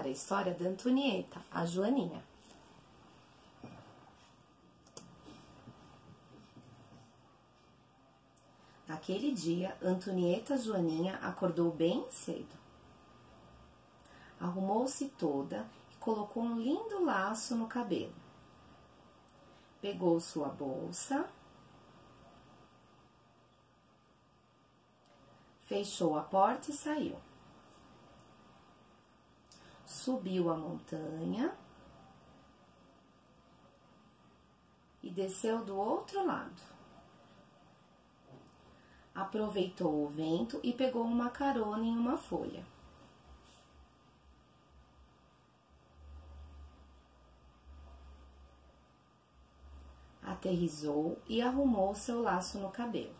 contar a história da Antonieta, a Joaninha. Naquele dia, Antonieta Joaninha acordou bem cedo. Arrumou-se toda e colocou um lindo laço no cabelo. Pegou sua bolsa, fechou a porta e saiu. Subiu a montanha e desceu do outro lado. Aproveitou o vento e pegou uma carona em uma folha. Aterrissou e arrumou seu laço no cabelo.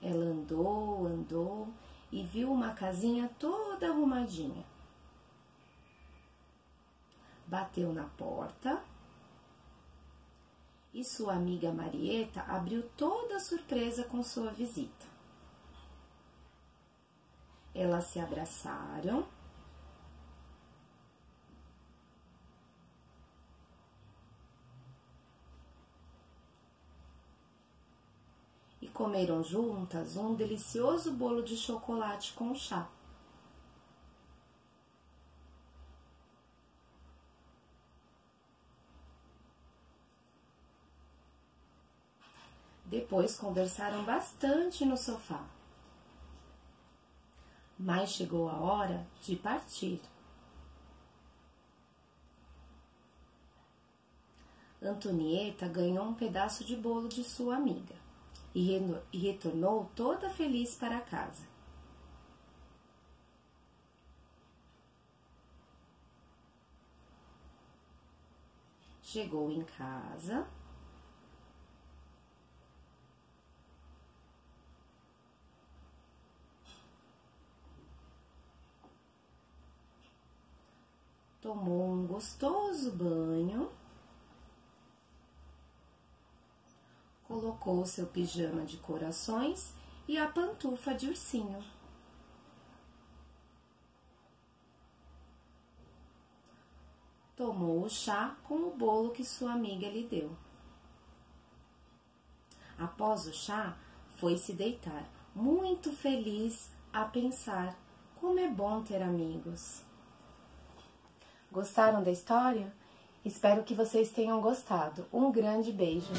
Ela andou e viu uma casinha toda arrumadinha. Bateu na porta e sua amiga Marieta abriu toda surpresa com sua visita. Elas se abraçaram e comeram juntas um delicioso bolo de chocolate com chá. Depois conversaram bastante no sofá, mas chegou a hora de partir. Antonieta ganhou um pedaço de bolo de sua amiga e retornou toda feliz para casa. Chegou em casa . Tomou um gostoso banho, colocou seu pijama de corações e a pantufa de ursinho. Tomou o chá com o bolo que sua amiga lhe deu. Após o chá, foi se deitar, muito feliz, a pensar: como é bom ter amigos. Gostaram da história? Espero que vocês tenham gostado. Um grande beijo!